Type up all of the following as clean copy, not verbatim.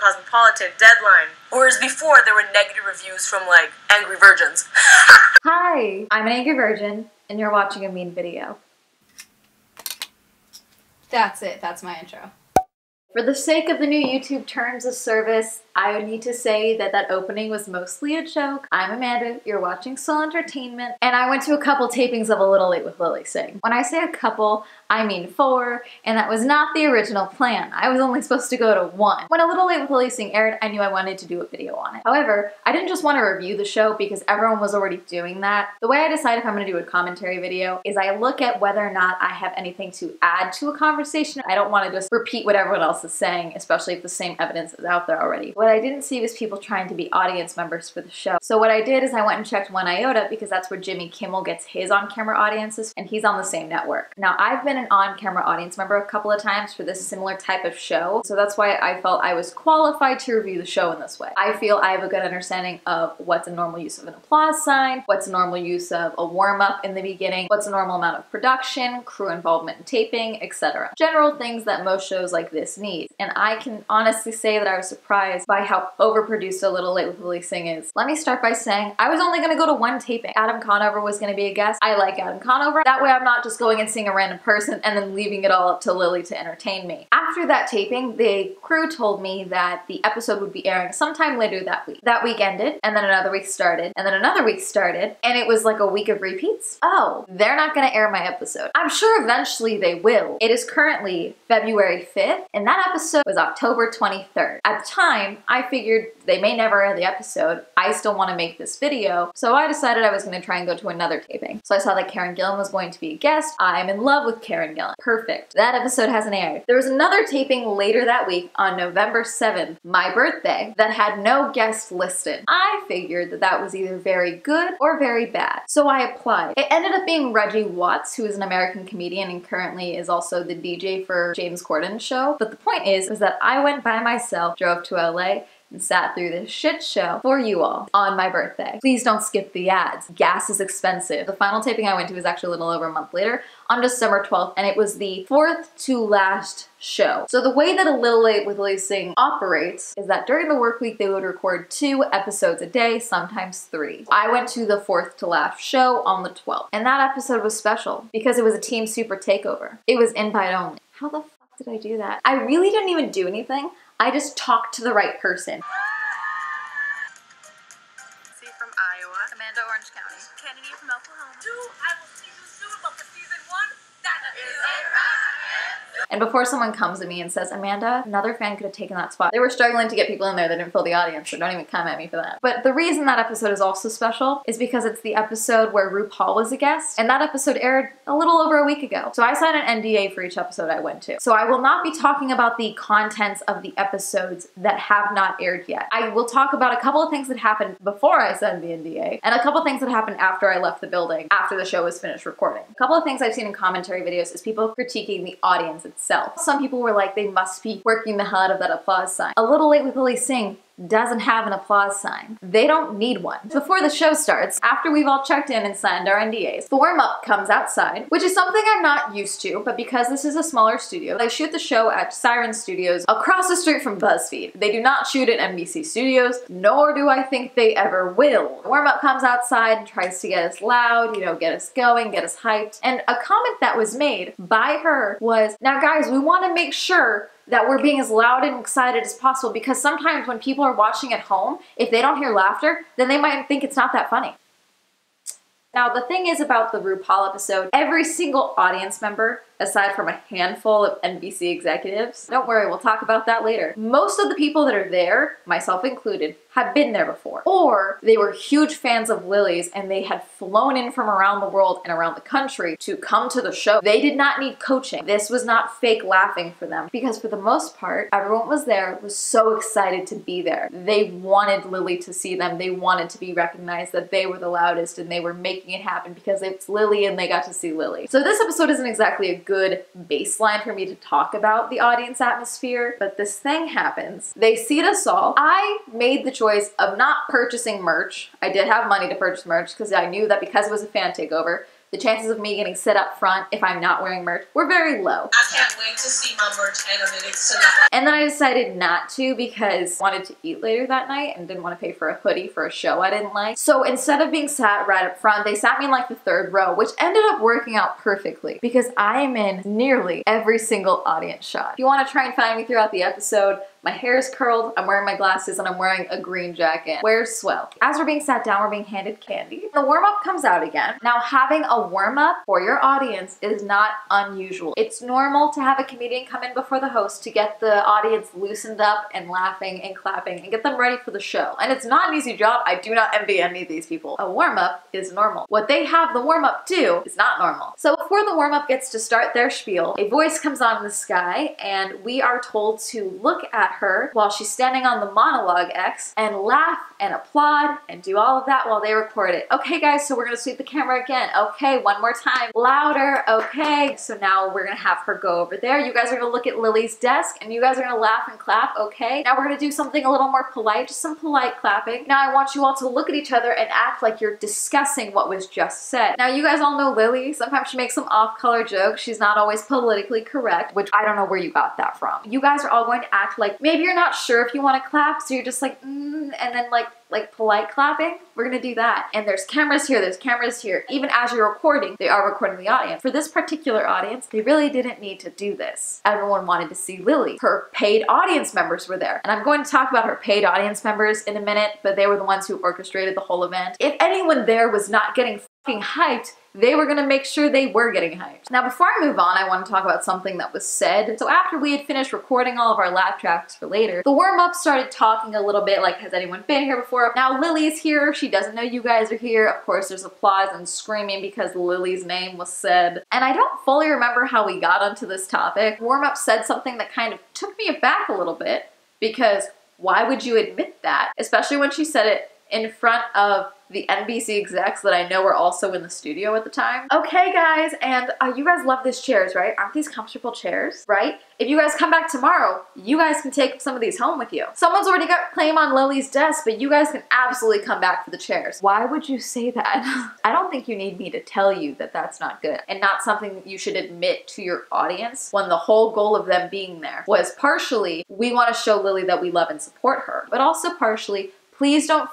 Cosmopolitan, Deadline. Whereas before, there were negative reviews from, like, angry virgins. Hi, I'm an angry virgin, and you're watching a mean video. That's it. That's my intro. For the sake of the new YouTube terms of service, I would need to say that that opening was mostly a joke. I'm Amanda, you're watching Swell Entertainment, and I went to a couple tapings of A Little Late with Lilly Singh. When I say a couple, I mean 4, and that was not the original plan. I was only supposed to go to 1. When A Little Late with Lilly Singh aired, I knew I wanted to do a video on it. However, I didn't just want to review the show because everyone was already doing that. The way I decide if I'm going to do a commentary video is I look at whether or not I have anything to add to a conversation. I don't want to just repeat what everyone else is saying, especially if the same evidence is out there already. What I didn't see was people trying to be audience members for the show. So what I did is I went and checked One Iota because that's where Jimmy Kimmel gets his on-camera audiences, and he's on the same network. Now, I've been an on-camera audience member a couple of times for this similar type of show, so that's why I felt I was qualified to review the show in this way. I feel I have a good understanding of what's a normal use of an applause sign, what's a normal use of a warm-up in the beginning, what's a normal amount of production, crew involvement in taping, etc. General things that most shows like this needs. And I can honestly say that I was surprised by how overproduced A Little Late with Lilly Singh is. Let me start by saying I was only going to go to 1 taping. Adam Conover was going to be a guest. I like Adam Conover. That way I'm not just going and seeing a random person and then leaving it all up to Lilly to entertain me. After that taping, the crew told me that the episode would be airing sometime later that week. That week ended, and then another week started, and then another week started, and it was like a week of repeats. Oh, they're not going to air my episode. I'm sure eventually they will. It is currently February 5th, and that episode was October 23rd. At the time, I figured they may never air the episode. I still want to make this video, so I decided I was going to try and go to another taping. So I saw that Karen Gillan was going to be a guest. I'm in love with Karen Gillan. Perfect. That episode hasn't aired. There was another taping later that week on November 7th, my birthday, that had no guest listed. I figured that that was either very good or very bad, so I applied. It ended up being Reggie Watts, who is an American comedian and currently is also the DJ for James Corden's show, but the point is that I went by myself, drove to LA, and sat through this shit show for you all on my birthday. Please don't skip the ads. Gas is expensive. The final taping I went to was actually a little over a month later on December 12th, and it was the 4th to last show. So the way that A Little Late with Lilly Singh operates is that during the work week, they would record 2 episodes a day, sometimes 3. I went to the 4th to last show on the 12th, and that episode was special because it was a team super takeover. It was invite only. How the fuck did I do that? I really didn't even do anything. I just talked to the right person. See, from Iowa. Amanda, Orange County. Kennedy from Oklahoma. I will see you soon about the season 1. And before someone comes at me and says, Amanda, another fan could have taken that spot. They were struggling to get people in there that didn't fill the audience, so don't even come at me for that. But the reason that episode is also special is because it's the episode where RuPaul was a guest, and that episode aired a little over a week ago. So I signed an NDA for each episode I went to. So I will not be talking about the contents of the episodes that have not aired yet. I will talk about a couple of things that happened before I signed the NDA, and a couple of things that happened after I left the building, after the show was finished recording. A couple of things I've seen in commentary videos is people critiquing the audience itself. Some people were like, they must be working the hell out of that applause sign. A Little Late with Lilly Singh doesn't have an applause sign. They don't need one. Before the show starts, after we've all checked in and signed our NDAs, the warm-up comes outside, which is something I'm not used to, but because this is a smaller studio, they shoot the show at Siren Studios across the street from Buzzfeed. They do not shoot at NBC Studios, nor do I think they ever will. The warm-up comes outside, tries to get us loud, you know, get us going, get us hyped, and a comment that was made by her was, now guys, we want to make sure that we're being as loud and excited as possible, because sometimes when people are watching at home, if they don't hear laughter, then they might think it's not that funny. Now, the thing is about the RuPaul episode, every single audience member, aside from a handful of NBC executives, don't worry, we'll talk about that later, most of the people that are there, myself included, have been there before. Or they were huge fans of Lilly's and they had flown in from around the world and around the country to come to the show. They did not need coaching. This was not fake laughing for them, because for the most part, everyone was there, was so excited to be there. They wanted Lilly to see them. They wanted to be recognized that they were the loudest and they were making it happen because it's Lilly and they got to see Lilly. So this episode isn't exactly a good baseline for me to talk about the audience atmosphere, but this thing happens. They seat us all. I made the choice of not purchasing merch. I did have money to purchase merch because I knew that because it was a fan takeover, the chances of me getting sit up front if I'm not wearing merch were very low. I can't wait to see my merch analytics tonight. And then I decided not to because I wanted to eat later that night and didn't want to pay for a hoodie for a show I didn't like. So instead of being sat right up front, they sat me in like the third row, which ended up working out perfectly because I am in nearly every single audience shot. If you want to try and find me throughout the episode, my hair is curled, I'm wearing my glasses, and I'm wearing a green jacket. Where's Swell? As we're being sat down, we're being handed candy. The warm-up comes out again. Now, having a warm-up for your audience is not unusual. It's normal to have a comedian come in before the host to get the audience loosened up and laughing and clapping and get them ready for the show. And it's not an easy job. I do not envy any of these people. A warm-up is normal. What they have the warm-up do is not normal. So before the warm-up gets to start their spiel, a voice comes on in the sky, and we are told to look at her while she's standing on the monologue X and laugh and applaud and do all of that while they record it. Okay guys, so we're gonna sweep the camera again. Okay, one more time. Louder, okay. So now we're gonna have her go over there. You guys are gonna look at Lilly's desk and you guys are gonna laugh and clap, okay. Now we're gonna do something a little more polite, just some polite clapping. Now I want you all to look at each other and act like you're discussing what was just said. Now you guys all know Lilly. Sometimes she makes some off-color jokes. She's not always politically correct, which I don't know where you got that from. You guys are all going to act like maybe you're not sure if you want to clap, so you're just like, and then like polite clapping. We're gonna do that. And there's cameras here, there's cameras here. Even as you're recording, they are recording the audience. For this particular audience, they really didn't need to do this. Everyone wanted to see Lilly. Her paid audience members were there. And I'm going to talk about her paid audience members in a minute, but they were the ones who orchestrated the whole event. If anyone there was not getting fucking hyped, they were gonna make sure they were getting hyped. Now before I move on, I want to talk about something that was said. So after we had finished recording all of our laugh tracks for later, the warm-up started talking a little bit like, has anyone been here before? Now Lilly's here, she doesn't know you guys are here. Of course there's applause and screaming because Lilly's name was said. And I don't fully remember how we got onto this topic. Warm-up said something that kind of took me aback a little bit because why would you admit that? Especially when she said it in front of the NBC execs that I know were also in the studio at the time. Okay guys, and you guys love these chairs, right? Aren't these comfortable chairs, right? If you guys come back tomorrow, you guys can take some of these home with you. Someone's already got claim on Lilly's desk, but you guys can absolutely come back for the chairs. Why would you say that? I don't think you need me to tell you that that's not good and not something you should admit to your audience when the whole goal of them being there was partially, we want to show Lilly that we love and support her, but also partially, please don't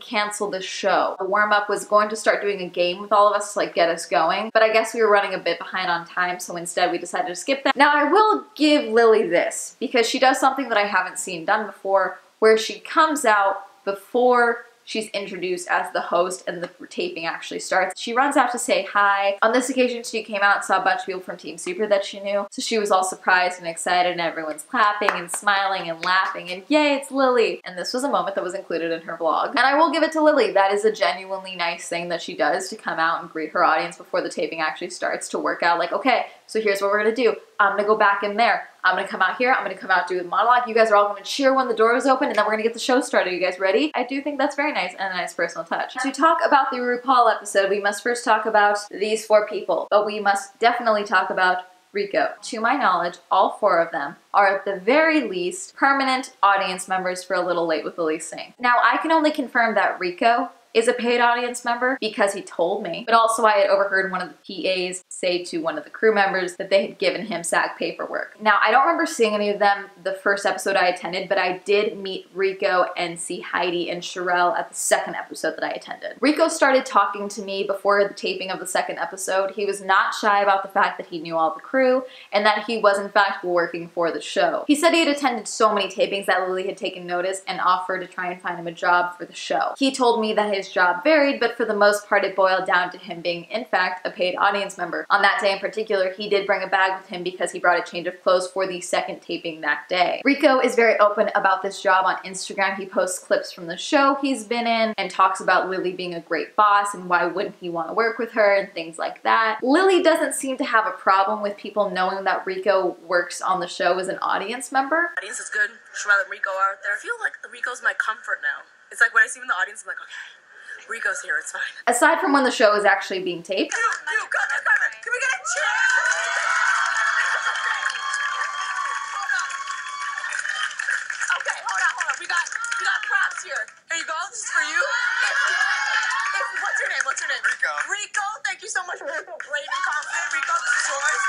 cancel the show. The warm-up was going to start doing a game with all of us to like get us going, but I guess we were running a bit behind on time, so instead we decided to skip that. Now I will give Lilly this because she does something that I haven't seen done before, where she comes out before she's introduced as the host and the taping actually starts. She runs out to say hi. On this occasion, she came out and saw a bunch of people from Team Super that she knew. So she was all surprised and excited and everyone's clapping and smiling and laughing and yay, it's Lilly. And this was a moment that was included in her vlog. And I will give it to Lilly. That is a genuinely nice thing that she does to come out and greet her audience before the taping actually starts to work out like, okay, so here's what we're gonna do. I'm gonna go back in there. I'm gonna come out here. I'm gonna come out, do the monologue. You guys are all gonna cheer when the door is open, and then we're gonna get the show started. Are you guys ready? I do think that's very nice and a nice personal touch. To talk about the RuPaul episode, we must first talk about these four people, but we must definitely talk about Rico. To my knowledge, all four of them are at the very least permanent audience members for A Little Late with Lilly Singh. Now, I can only confirm that Rico is a paid audience member because he told me, but also I had overheard one of the PAs say to one of the crew members that they had given him SAG paperwork. Now, I don't remember seeing any of them the first episode I attended, but I did meet Rico and see Heidi and Sherelle at the second episode that I attended. Rico started talking to me before the taping of the second episode. He was not shy about the fact that he knew all the crew and that he was in fact working for the show. He said he had attended so many tapings that Lilly had taken notice and offered to try and find him a job for the show. He told me that his job varied, but for the most part it boiled down to him being in fact a paid audience member. On that day in particular, he did bring a bag with him because he brought a change of clothes for the second taping that day. Rico is very open about this job on Instagram. He posts clips from the show he's been in and talks about Lilly being a great boss and why wouldn't he want to work with her and things like that. Lilly doesn't seem to have a problem with people knowing that Rico works on the show as an audience member. Audience is good. Sherelle and Rico are out there. I feel like Rico's my comfort now. It's like when I see him in the audience, I'm like, okay. Rico's here, it's fine. Aside from when the show is actually being taped. You, come. Can we get a chair? Okay, hold on. We got props here. Here you go, this is for you. What's your name? Rico. Rico, thank you. you so much for being confident, Rico. This is yours.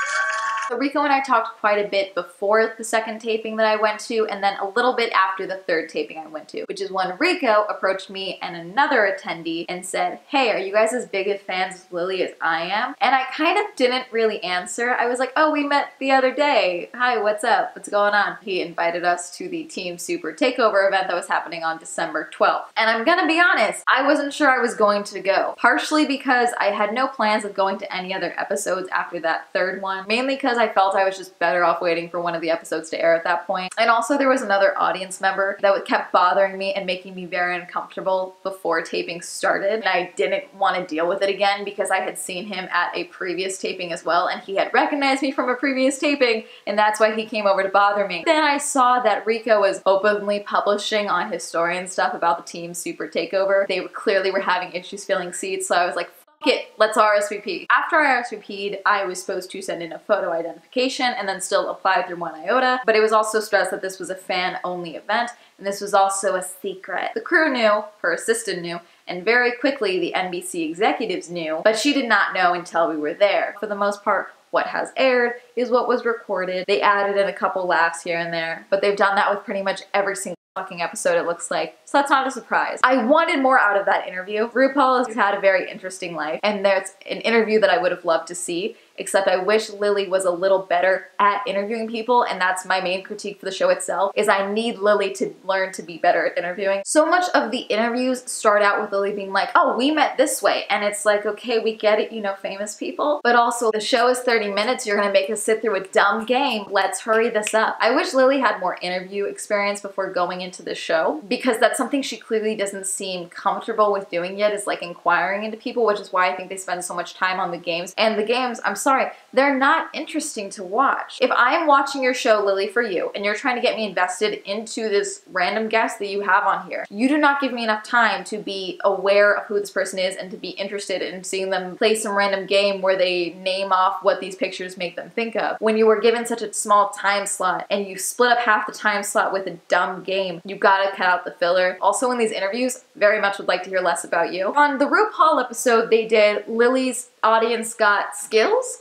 So Rico and I talked quite a bit before the second taping that I went to, and then a little bit after the third taping I went to, which is when Rico approached me and another attendee and said, hey, are you guys as big of fans of Lilly as I am? And I kind of didn't really answer. I was like, oh, we met the other day. Hi, what's up? What's going on? He invited us to the Team Super Takeover event that was happening on December 12th. And I'm gonna be honest, I wasn't sure I was going to go, partially because I had no plans of going to any other episodes after that third one, mainly because I felt I was just better off waiting for one of the episodes to air at that point. And also there was another audience member that kept bothering me and making me very uncomfortable before taping started. And I didn't want to deal with it again because I had seen him at a previous taping as well, and he had recognized me from a previous taping, and that's why he came over to bother me. Then I saw that Rico was openly publishing on his story and stuff about the Team Super Takeover. They clearly were having issues filling seats, so I was like, it, let's RSVP. After I RSVP'd, I was supposed to send in a photo identification and then still apply through One Iota, but it was also stressed that this was a fan-only event, and this was also a secret. The crew knew, her assistant knew, and very quickly the NBC executives knew, but she did not know until we were there. For the most part, what has aired is what was recorded. They added in a couple laughs here and there, but they've done that with pretty much every single fucking episode, it looks like, so that's not a surprise. I wanted more out of that interview. RuPaul has had a very interesting life, and there's an interview that I would have loved to see, except I wish Lilly was a little better at interviewing people, and that's my main critique for the show itself, is I need Lilly to learn to be better at interviewing. So much of the interviews start out with Lilly being like, oh, we met this way, and it's like, okay, we get it, you know, famous people, but also the show is 30 minutes, you're gonna make us sit through a dumb game, let's hurry this up. I wish Lilly had more interview experience before going into the show, because that's something she clearly doesn't seem comfortable with doing yet, is like inquiring into people, which is why I think they spend so much time on the games. And the games, I'm sorry, they're not interesting to watch. If I'm watching your show, Lilly, for you, and you're trying to get me invested into this random guest that you have on here, you do not give me enough time to be aware of who this person is and to be interested in seeing them play some random game where they name off what these pictures make them think of. When you were given such a small time slot and you split up half the time slot with a dumb game, you've got to cut out the filler. Also in these interviews, very much would like to hear less about you. On the RuPaul episode they did, Lilly's audience got skills, ?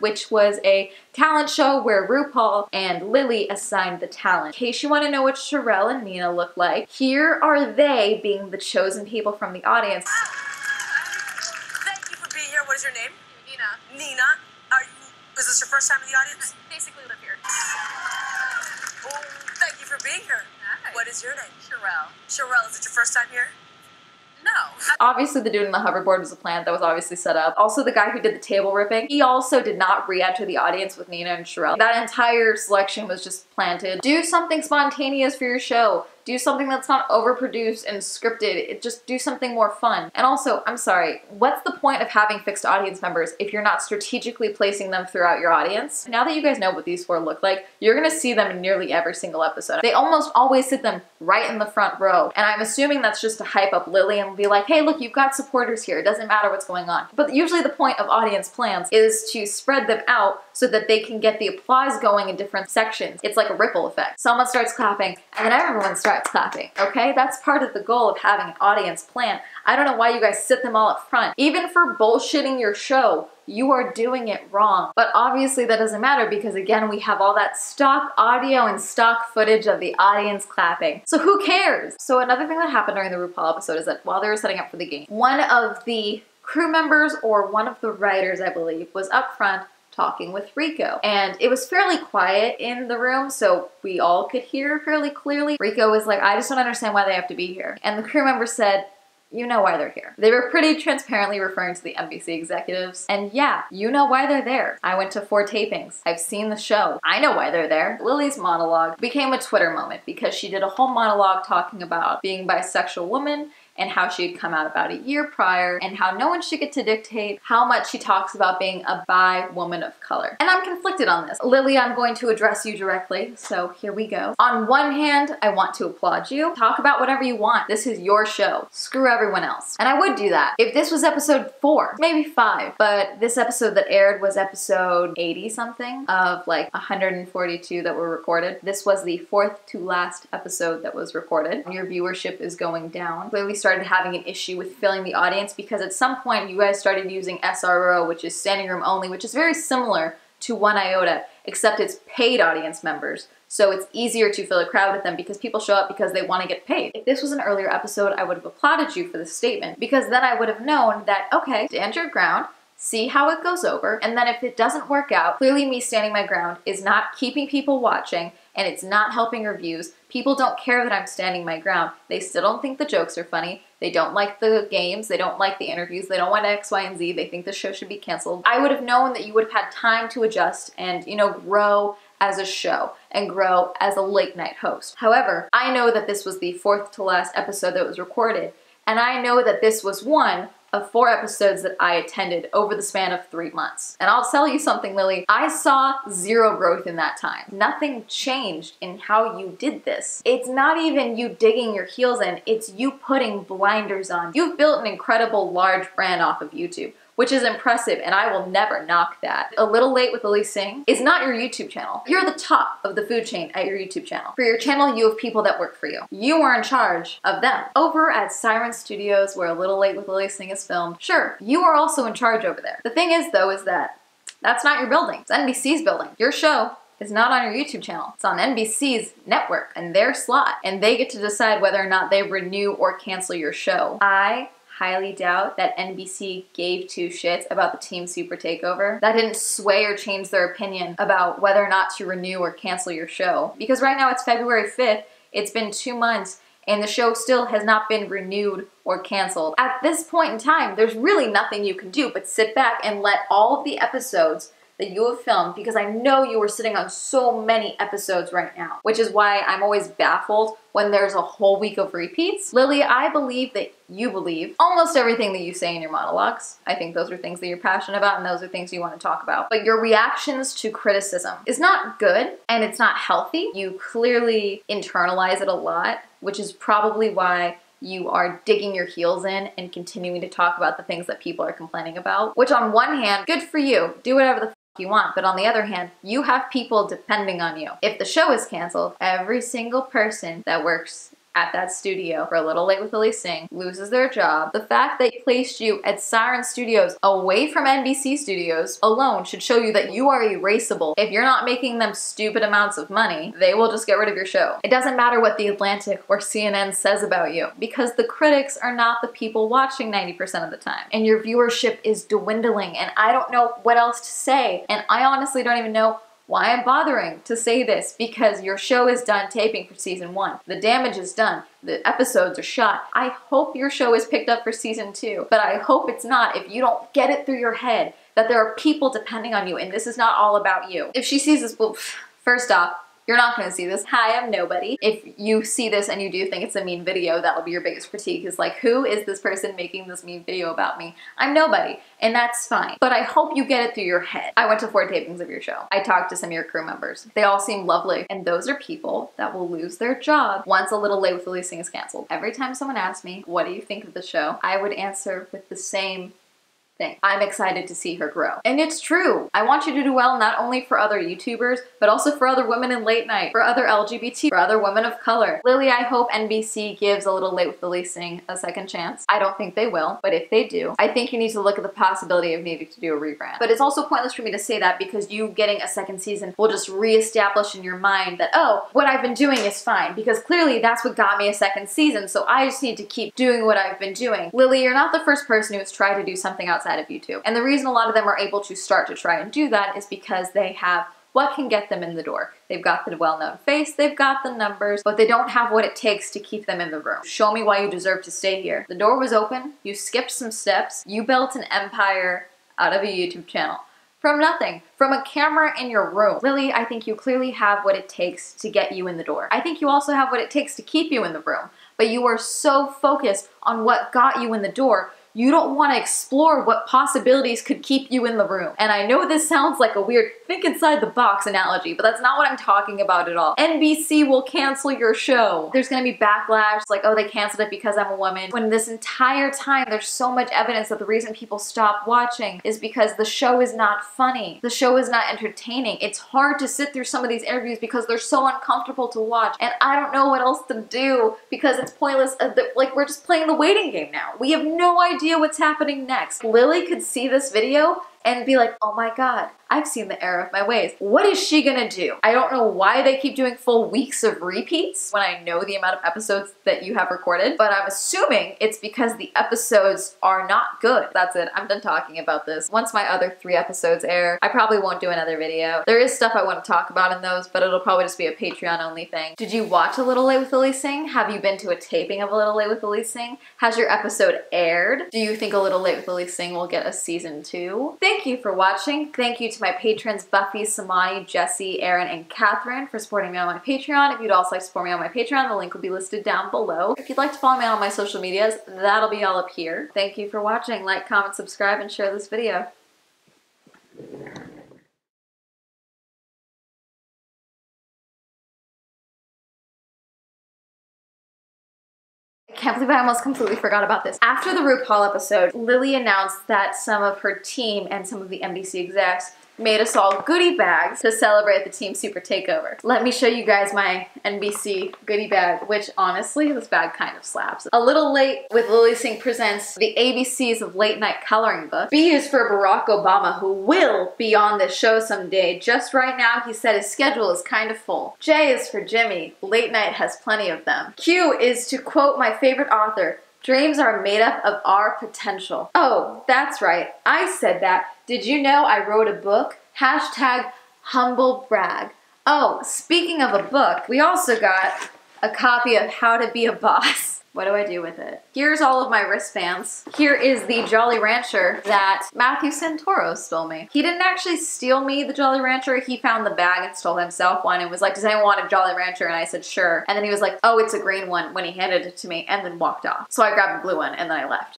Which was a talent show where RuPaul and Lilly assigned the talent. In case you want to know what Sherelle and Nina look like, here are they being the chosen people from the audience. Thank you for being here. What is your name? Nina. Nina, is this your first time in the audience? I basically live here. Oh. Thank you for being here. Nice. What is your name? Sherelle. Sherelle, is it your first time here? No. Obviously the dude in the hoverboard was a plant that was obviously set up. Also the guy who did the table ripping, he also did not re-enter the audience with Nina and Sherelle. That entire selection was just planted. Do something spontaneous for your show. Do something that's not overproduced and scripted. Just do something more fun. And also, I'm sorry, what's the point of having fixed audience members if you're not strategically placing them throughout your audience? Now that you guys know what these four look like, you're gonna see them in nearly every single episode. They almost always sit them right in the front row. And I'm assuming that's just to hype up Lilly and be like, hey, look, you've got supporters here. It doesn't matter what's going on. But usually the point of audience plans is to spread them out so that they can get the applause going in different sections. It's like a ripple effect. Someone starts clapping and then everyone starts clapping, okay? That's part of the goal of having an audience plan. I don't know why you guys sit them all up front. Even for bullshitting your show, you are doing it wrong. But obviously that doesn't matter because again, we have all that stock audio and stock footage of the audience clapping. So who cares? So another thing that happened during the RuPaul episode is that while they were setting up for the game, one of the crew members or one of the writers, I believe, was up front talking with Rico. And it was fairly quiet in the room, so we all could hear fairly clearly. Rico was like, I just don't understand why they have to be here. And the crew member said, you know why they're here. They were pretty transparently referring to the NBC executives. And yeah, you know why they're there. I went to 4 tapings. I've seen the show. I know why they're there. Lilly's monologue became a Twitter moment because she did a whole monologue talking about being a bisexual woman and how she had come out about a year prior, and how no one should get to dictate how much she talks about being a bi woman of color. And I'm conflicted on this. Lilly, I'm going to address you directly, so here we go. On one hand, I want to applaud you. Talk about whatever you want. This is your show. Screw everyone else. And I would do that. If this was episode 4, maybe 5, but this episode that aired was episode 80-something of like 142 that were recorded. This was the 4th to last episode that was recorded. Your viewership is going down. Clearly started having an issue with filling the audience, because at some point you guys started using SRO, which is standing room only, which is very similar to One Iota, except it's paid audience members. So it's easier to fill a crowd with them because people show up because they want to get paid. If this was an earlier episode, I would have applauded you for this statement, because then I would have known that, okay, stand your ground, see how it goes over, and then if it doesn't work out, clearly me standing my ground is not keeping people watching and it's not helping reviews. People don't care that I'm standing my ground. They still don't think the jokes are funny. They don't like the games. They don't like the interviews. They don't want X, Y, and Z. They think the show should be canceled. I would have known that you would have had time to adjust and, you know, grow as a show and grow as a late night host. However, I know that this was the 4th to last episode that was recorded, and I know that this was one of 4 episodes that I attended over the span of 3 months. And I'll tell you something, Lily, I saw 0 growth in that time. Nothing changed in how you did this. It's not even you digging your heels in, it's you putting blinders on. You've built an incredible large brand off of YouTube, which is impressive, and I will never knock that. A Little Late with Lilly Singh is not your YouTube channel. You're the top of the food chain at your YouTube channel. For your channel, you have people that work for you. You are in charge of them. Over at Siren Studios, where A Little Late with Lilly Singh is filmed, sure, you are also in charge over there. The thing is, though, is that that's not your building. It's NBC's building. Your show is not on your YouTube channel. It's on NBC's network and their slot, and they get to decide whether or not they renew or cancel your show. I highly doubt that NBC gave 2 shits about the Team Super Takeover. That didn't sway or change their opinion about whether or not to renew or cancel your show. Because right now it's February 5th, it's been 2 months, and the show still has not been renewed or canceled. At this point in time, there's really nothing you can do but sit back and let all of the episodes that you have filmed, because I know you are sitting on so many episodes right now, which is why I'm always baffled when there's a whole week of repeats. Lily, I believe that you believe almost everything that you say in your monologues. I think those are things that you're passionate about and those are things you want to talk about. But your reactions to criticism is not good and it's not healthy. You clearly internalize it a lot, which is probably why you are digging your heels in and continuing to talk about the things that people are complaining about. Which on one hand, good for you. Do whatever the you want, but on the other hand, you have people depending on you. If the show is canceled, every single person that works at that studio for A Little Late with Lilly Singh loses their job. The fact that they placed you at Siren Studios away from NBC Studios alone should show you that you are erasable. If you're not making them stupid amounts of money, they will just get rid of your show. It doesn't matter what The Atlantic or CNN says about you, because the critics are not the people watching 90% of the time, and your viewership is dwindling, and I don't know what else to say, and I honestly don't even know why I'm bothering to say this, because your show is done taping for season 1. The damage is done. The episodes are shot. I hope your show is picked up for season 2, but I hope it's not if you don't get it through your head that there are people depending on you and this is not all about you. If she sees this, well, first off, you're not gonna see this. Hi, I'm nobody. If you see this and you do think it's a mean video, that'll be your biggest critique, is like, who is this person making this mean video about me? I'm nobody, and that's fine. But I hope you get it through your head. I went to 4 tapings of your show. I talked to some of your crew members. They all seem lovely, and those are people that will lose their job once A Little Late with Lilly Singh is canceled. Every time someone asks me, what do you think of the show? I would answer with the same thing. I'm excited to see her grow. And it's true. I want you to do well not only for other YouTubers, but also for other women in late night, for other LGBT, for other women of color. Lily, I hope NBC gives A Little Late with Lilly Singh a second chance. I don't think they will, but if they do, I think you need to look at the possibility of needing to do a rebrand. But it's also pointless for me to say that, because you getting a second season will just reestablish in your mind that, oh, what I've been doing is fine, because clearly that's what got me a second season, so I just need to keep doing what I've been doing. Lily, you're not the first person who's tried to do something outside of YouTube. And the reason a lot of them are able to start to try and do that is because they have what can get them in the door. They've got the well-known face, they've got the numbers, but they don't have what it takes to keep them in the room. Show me why you deserve to stay here. The door was open, you skipped some steps, you built an empire out of a YouTube channel. From nothing, from a camera in your room. Lily, I think you clearly have what it takes to get you in the door. I think you also have what it takes to keep you in the room, but you are so focused on what got you in the door, you don't want to explore what possibilities could keep you in the room. And I know this sounds like a weird think inside the box analogy, but that's not what I'm talking about at all. NBC will cancel your show. There's gonna be backlash, like, oh, they canceled it because I'm a woman. When this entire time, there's so much evidence that the reason people stop watching is because the show is not funny. The show is not entertaining. It's hard to sit through some of these interviews because they're so uncomfortable to watch. And I don't know what else to do because it's pointless. Like, we're just playing the waiting game now. We have no idea what's happening next. Lilly could see this video and be like, oh my God, I've seen the error of my ways. What is she gonna do? I don't know why they keep doing full weeks of repeats when I know the amount of episodes that you have recorded, but I'm assuming it's because the episodes are not good. That's it, I'm done talking about this. Once my other 3 episodes air, I probably won't do another video. There is stuff I wanna talk about in those, but it'll probably just be a Patreon only thing. Did you watch A Little Late with Lilly Singh? Have you been to a taping of A Little Late with Lilly Singh? Has your episode aired? Do you think A Little Late with Lilly Singh will get a season 2? Thank you for watching. Thank you to my patrons Buffy, Samani, Jesse, Aaron, and Catherine for supporting me on my Patreon. If you'd also like to support me on my Patreon, the link will be listed down below. If you'd like to follow me on all my social medias, that'll be all up here. Thank you for watching. Like, comment, subscribe, and share this video. I can't believe I almost completely forgot about this. After the RuPaul episode, Lilly announced that some of her team and some of the NBC execs made us all goodie bags to celebrate the team super takeover. Let me show you guys my NBC goodie bag, which honestly, this bag kind of slaps. A Little Late with Lilly Singh presents the ABCs of late night coloring book. B is for Barack Obama, who will be on this show someday. Just right now, he said his schedule is kind of full. J is for Jimmy. Late night has plenty of them. Q is to quote my favorite author, dreams are made up of our potential. Oh, that's right. I said that. Did you know I wrote a book? Hashtag humble brag. Oh, speaking of a book, we also got a copy of How to Be a Boss. What do I do with it? Here's all of my wristbands. Here is the Jolly Rancher that Matthew Santoro stole me. He didn't actually steal me the Jolly Rancher. He found the bag and stole himself one and was like, does anyone want a Jolly Rancher? And I said, sure. And then he was like, oh, it's a green one when he handed it to me and then walked off. So I grabbed the blue one and then I left.